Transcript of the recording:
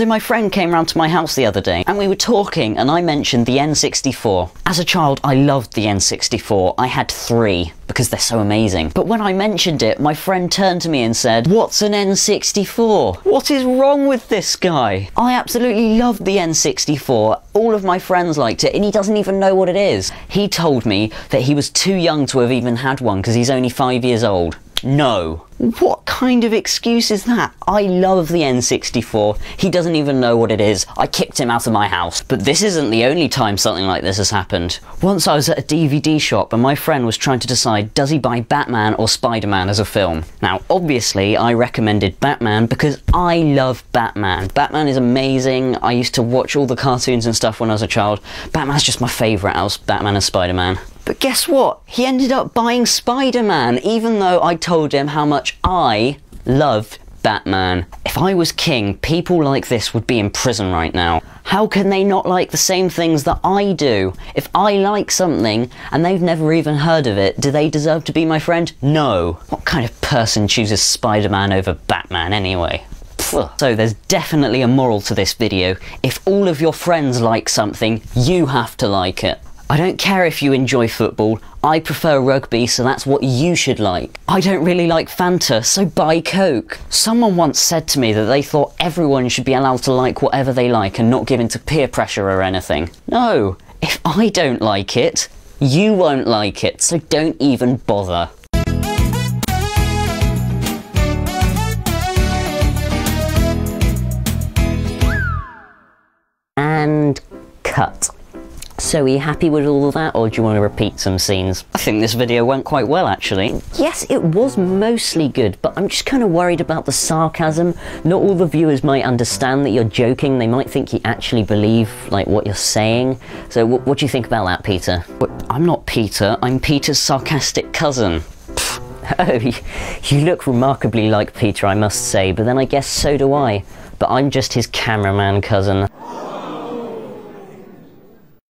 So my friend came round to my house the other day and we were talking and I mentioned the N64. As a child, I loved the N64. I had three because they're so amazing. But when I mentioned it, my friend turned to me and said, "What's an N64? What is wrong with this guy?" I absolutely loved the N64. All of my friends liked it and he doesn't even know what it is. He told me that he was too young to have even had one because he's only 5 years old. No. What kind of excuse is that? I love the N64. He doesn't even know what it is. I kicked him out of my house. But this isn't the only time something like this has happened. Once I was at a DVD shop and my friend was trying to decide, does he buy Batman or Spider-Man as a film? Now, obviously, I recommended Batman because I love Batman. Batman is amazing. I used to watch all the cartoons and stuff when I was a child. Batman's just my favourite out of Batman and Spider-Man. But guess what? He ended up buying Spider-Man, even though I told him how much I loved Batman. If I was king, people like this would be in prison right now. How can they not like the same things that I do? If I like something and they've never even heard of it, do they deserve to be my friend? No. What kind of person chooses Spider-Man over Batman anyway? So there's definitely a moral to this video. If all of your friends like something, you have to like it. I don't care if you enjoy football, I prefer rugby, so that's what you should like. I don't really like Fanta, so buy Coke. Someone once said to me that they thought everyone should be allowed to like whatever they like and not give in to peer pressure or anything. No, if I don't like it, you won't like it, so don't even bother. And cut. So are you happy with all of that, or do you want to repeat some scenes? I think this video went quite well, actually. Yes, it was mostly good, but I'm just kind of worried about the sarcasm. Not all the viewers might understand that you're joking. They might think you actually believe, like, what you're saying. So what do you think about that, Peter? I'm not Peter. I'm Peter's sarcastic cousin. Oh, you look remarkably like Peter, I must say, but then I guess so do I. But I'm just his cameraman cousin.